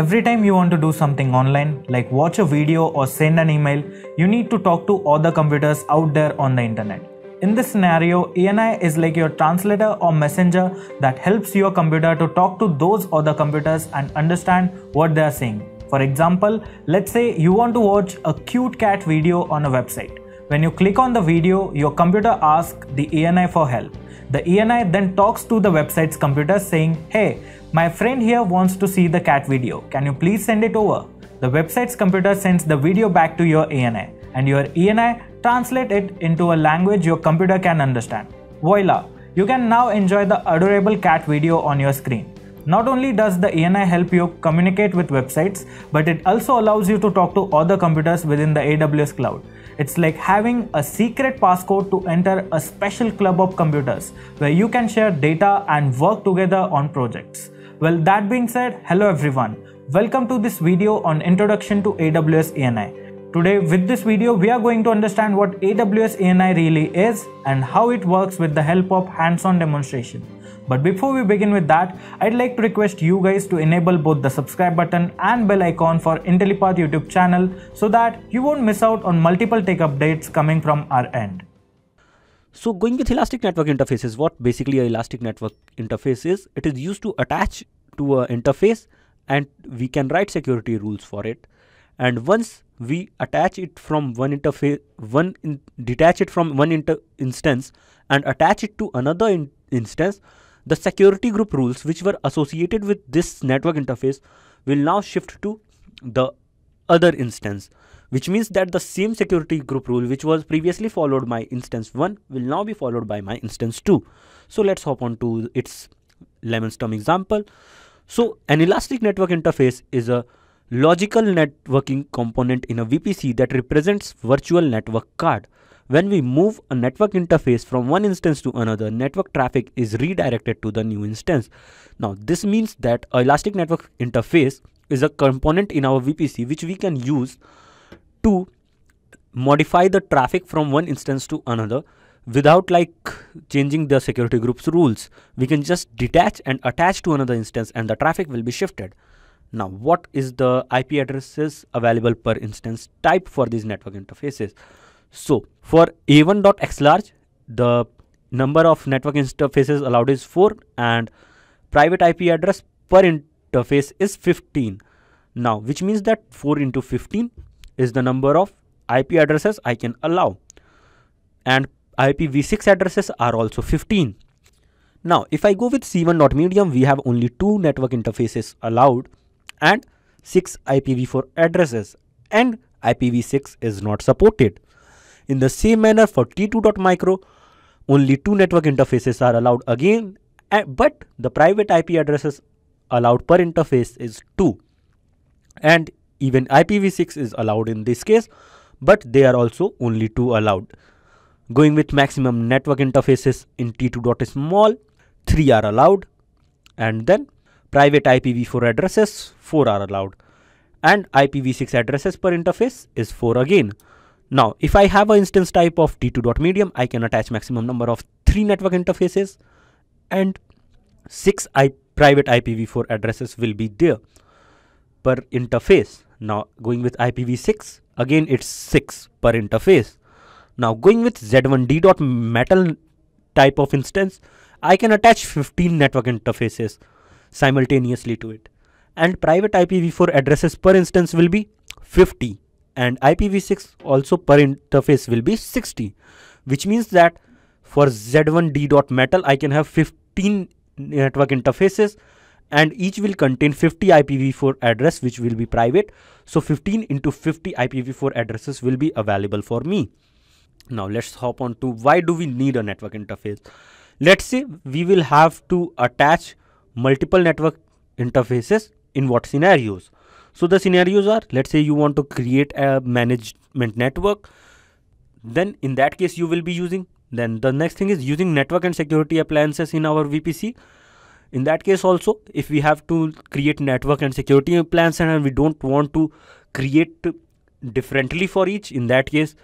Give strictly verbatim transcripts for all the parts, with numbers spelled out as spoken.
Every time you want to do something online, like watch a video or send an email, you need to talk to other computers out there on the internet. In this scenario, E N I is like your translator or messenger that helps your computer to talk to those other computers and understand what they are saying. For example, let's say you want to watch a cute cat video on a website. When you click on the video, your computer asks the E N I for help. The E N I then talks to the website's computer saying, "Hey, my friend here wants to see the cat video. Can you please send it over?" The website's computer sends the video back to your E N I, and your E N I translates it into a language your computer can understand. Voila! You can now enjoy the adorable cat video on your screen. Not only does the E N I help you communicate with websites, but it also allows you to talk to other computers within the A W S cloud. It's like having a secret passcode to enter a special club of computers where you can share data and work together on projects. Well, that being said, hello everyone. Welcome to this video on Introduction to A W S E N I. Today with this video, we are going to understand what A W S E N I really is and how it works with the help of hands-on demonstration. But before we begin with that, I'd like to request you guys to enable both the subscribe button and bell icon for Intellipaat YouTube channel so that you won't miss out on multiple tech updates coming from our end. So going with elastic network interfaces, what basically an elastic network interface is, it is used to attach to an interface and we can write security rules for it. And once we attach it from one interface, one in, detach it from one inter instance and attach it to another in instance, the security group rules which were associated with this network interface will now shift to the other instance, which means that the same security group rule which was previously followed by instance one will now be followed by my instance two. So let's hop on to its layman's term example. So an elastic network interface is a logical networking component in a V P C that represents virtual network card. When we move a network interface from one instance to another, network traffic is redirected to the new instance. Now, this means that an elastic network interface is a component in our V P C which we can use to modify the traffic from one instance to another without like changing the security group's rules. We can just detach and attach to another instance and the traffic will be shifted. Now, what is the I P addresses available per instance type for these network interfaces? So for A one dot x large, the number of network interfaces allowed is four and private I P address per interface is fifteen. Now, which means that four into fifteen is the number of I P addresses I can allow. And I P v six addresses are also fifteen. Now, if I go with C one dot medium, we have only two network interfaces allowed and six I P v four addresses, and I P v six is not supported. In the same manner, for T two dot micro, only two network interfaces are allowed again, but the private I P addresses allowed per interface is two. And even I P v six is allowed in this case, but they are also only two allowed. Going with maximum network interfaces in T two dot small, three are allowed, and then private I P v four addresses, four are allowed, and I P v six addresses per interface is four again. Now, if I have an instance type of T two dot medium, I can attach maximum number of three network interfaces and six private I P v four addresses will be there per interface. Now, going with I P v six, again it's six per interface. Now, going with Z one d dot metal type of instance, I can attach fifteen network interfaces simultaneously to it, and private I P v four addresses per instance will be fifty, and I P v six also per interface will be sixty, which means that for Z one d dot metal I can have fifteen network interfaces and each will contain fifty I P v four address which will be private, so fifteen into fifty I P v four addresses will be available for me. Now let's hop on to why do we need a network interface. Let's say we will have to attach multiple network interfaces in what scenarios. So the scenarios are, let's say you want to create a management network, then in that case you will be using, then the next thing is using network and security appliances in our V P C. In that case also, if we have to create network and security appliances and we don't want to create differently for each, in that case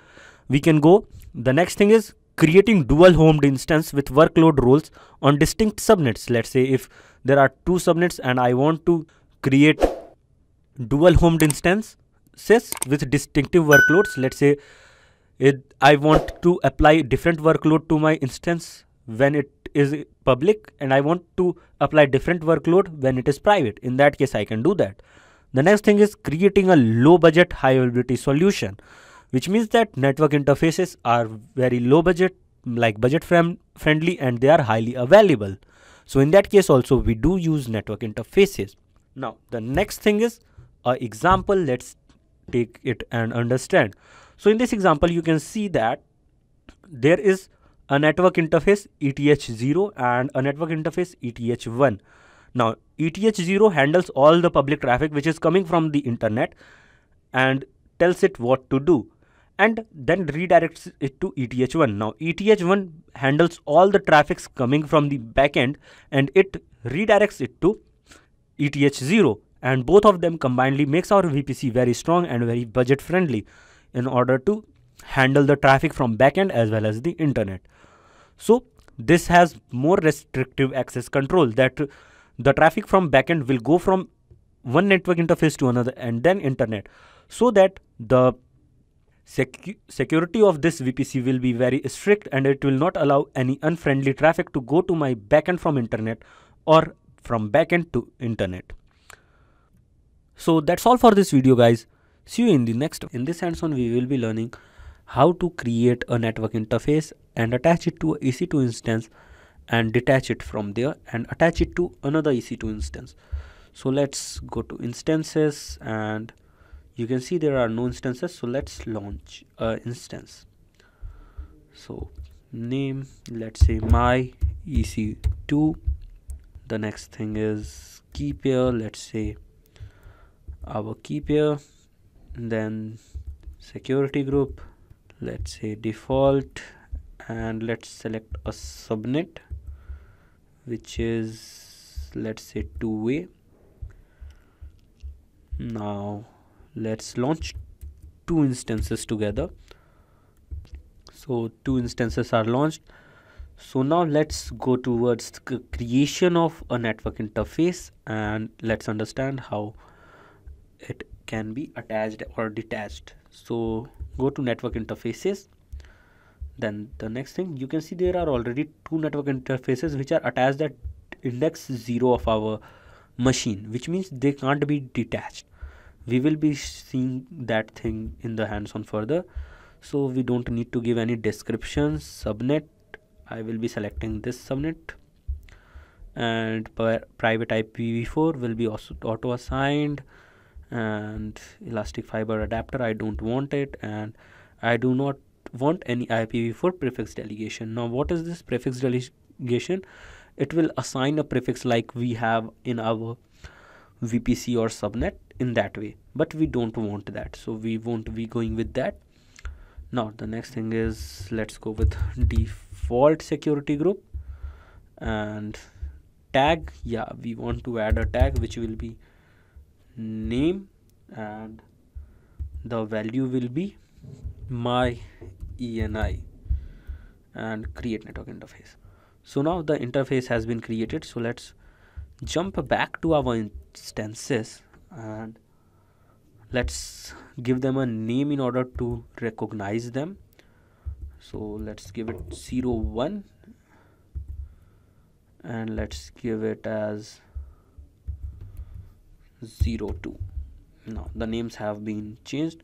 we can go. The next thing is creating dual homed instance with workload roles on distinct subnets. Let's say if there are two subnets and I want to create dual homed instances with distinctive workloads. Let's say it, I want to apply different workload to my instance when it is public, and I want to apply different workload when it is private. In that case, I can do that. The next thing is creating a low budget, high availability solution, which means that network interfaces are very low budget, like budget friendly, and they are highly available. So in that case also we do use network interfaces. Now the next thing is an example. Let's take it and understand. So in this example you can see that there is a network interface E T H zero and a network interface E T H one. Now E T H zero handles all the public traffic which is coming from the internet and tells it what to do, and then redirects it to E T H one. Now E T H one handles all the traffics coming from the backend and it redirects it to E T H zero, and both of them combinedly makes our V P C very strong and very budget friendly in order to handle the traffic from backend as well as the internet. So this has more restrictive access control, that the traffic from backend will go from one network interface to another and then internet, so that the Secu- security of this V P C will be very strict and it will not allow any unfriendly traffic to go to my backend from internet or from backend to internet. So that's all for this video, guys. See you in the next. In this hands-on we will be learning how to create a network interface and attach it to an E C two instance and detach it from there and attach it to another E C two instance. So let's go to instances, and you can see there are no instances, so let's launch an instance. So name, let's say my E C two. The next thing is key pair, let's say our key pair. And then security group, let's say default, and let's select a subnet which is, let's say, two-way. Now let's launch two instances together. So two instances are launched. So now let's go towards the creation of a network interface and let's understand how it can be attached or detached. So go to network interfaces. Then the next thing, you can see there are already two network interfaces which are attached at index zero of our machine, which means they can't be detached. We will be seeing that thing in the hands-on further, so we don't need to give any descriptions. Subnet, I will be selecting this subnet, and private I P v four will be also auto assigned, and elastic fiber adapter I don't want it, and I do not want any I P v four prefix delegation. Now what is this prefix delegation? It will assign a prefix like we have in our V P C or subnet in that way, but we don't want that, so we won't be going with that. Now the next thing is, let's go with default security group and tag. Yeah, we want to add a tag which will be name, and the value will be my E N I, and create network interface. So now the interface has been created, so let's jump back to our instances and let's give them a name in order to recognize them. So let's give it zero one and let's give it as zero two. Now the names have been changed.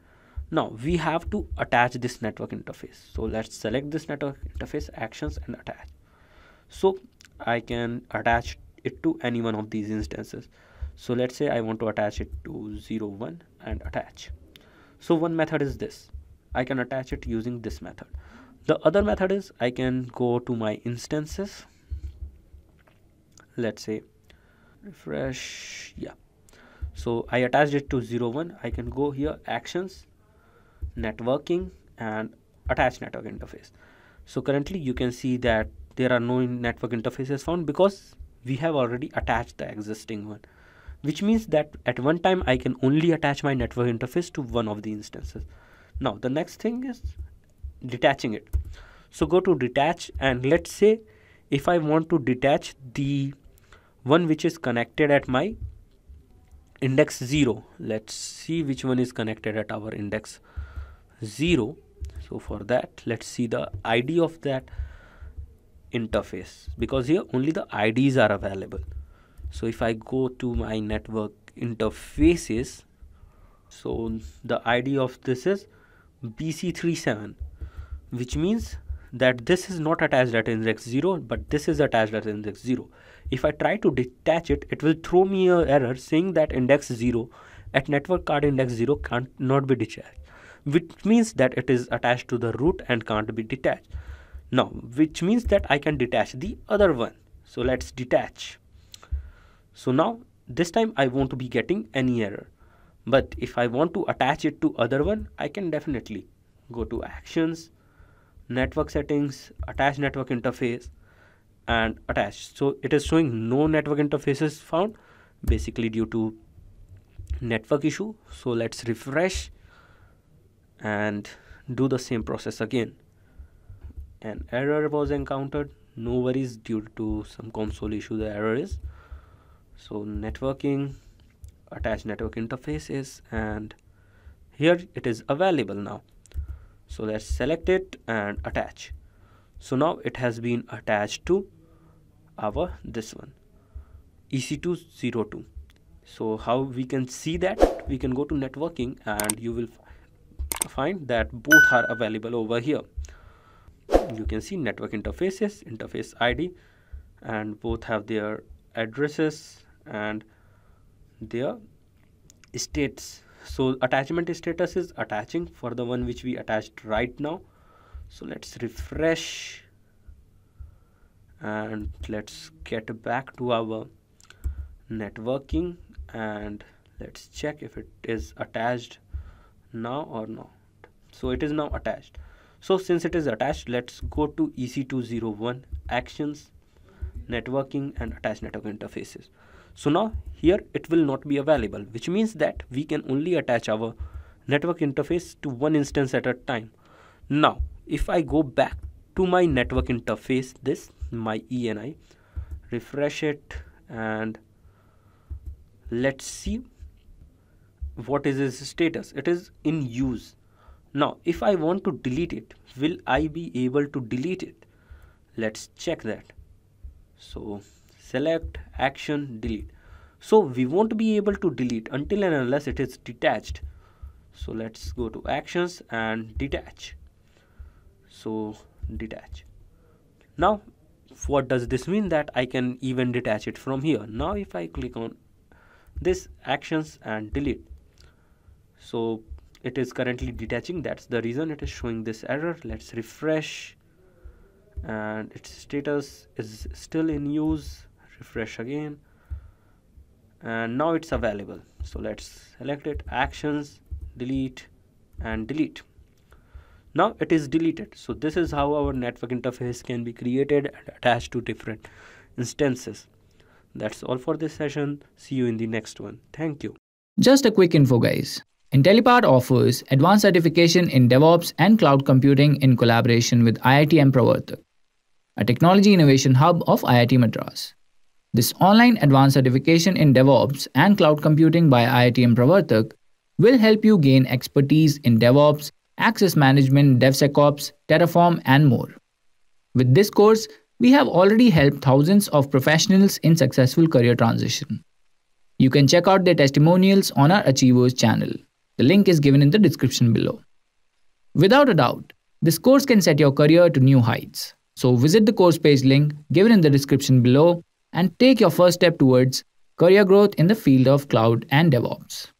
Now we have to attach this network interface, so let's select this network interface actions and attach. So I can attach it to any one of these instances. So let's say I want to attach it to zero one and attach. So one method is this, I can attach it using this method. The other method is I can go to my instances, let's say refresh. Yeah, so I attached it to zero one. I can go here, actions, networking, and attach network interface. So currently you can see that there are no network interfaces found because we have already attached the existing one, which means that at one time I can only attach my network interface to one of the instances. Now the next thing is detaching it. So go to detach, and let's say if I want to detach the one which is connected at my index zero. Let's see which one is connected at our index zero. So for that, let's see the I D of that interface, because here only the I Ds are available. So if I go to my network interfaces, so the I D of this is B C thirty-seven, which means that this is not attached at index zero, but this is attached at index zero. If I try to detach it, it will throw me an error saying that index zero at network card index zero can't not be detached, which means that it is attached to the root and can't be detached. Now, which means that I can detach the other one. So let's detach. So now this time I won't be getting any error, but if I want to attach it to other one, I can definitely go to actions, network settings, attach network interface, and attach. So it is showing no network interfaces found, basically due to network issue. So let's refresh and do the same process again. An error was encountered, no worries, due to some console issue the error is. So networking, attach network interfaces, and here it is available now. So let's select it and attach. So now it has been attached to our this one, E C two zero two. So how we can see that? We can go to networking and you will find that both are available over here. You can see network interfaces, interface I D, and both have their addresses and their states. So attachment status is attaching for the one which we attached right now. So let's refresh and let's get back to our networking and let's check if it is attached now or not. So it is now attached. So since it is attached, let's go to E C two zero one, actions, networking, and attach network interfaces. So now here it will not be available, which means that we can only attach our network interface to one instance at a time. Now, if I go back to my network interface, this my E N I, refresh it, and let's see what is its status. It is in use. Now, if I want to delete it, will I be able to delete it? Let's check that. So select, action, delete. So we won't be able to delete until and unless it is detached. So let's go to actions and detach. So detach. Now, what does this mean? That I can even detach it from here. Now, if I click on this, actions, and delete. So it is currently detaching. That's the reason it is showing this error. Let's refresh, and its status is still in use. Refresh again, and now it's available. So let's select it, actions, delete, and delete. Now it is deleted. So this is how our network interface can be created and attached to different instances. That's all for this session. See you in the next one. Thank you. Just a quick info, guys. Intellipaat offers advanced certification in DevOps and cloud computing in collaboration with I I T M Pravartak, a technology innovation hub of I I T Madras. This online advanced certification in DevOps and cloud computing by I I T M Pravartak will help you gain expertise in DevOps, access management, DevSecOps, Terraform, and more. With this course, we have already helped thousands of professionals in successful career transition. You can check out their testimonials on our Achievers channel. The link is given in the description below. Without a doubt, this course can set your career to new heights. So visit the course page link given in the description below and take your first step towards career growth in the field of cloud and DevOps.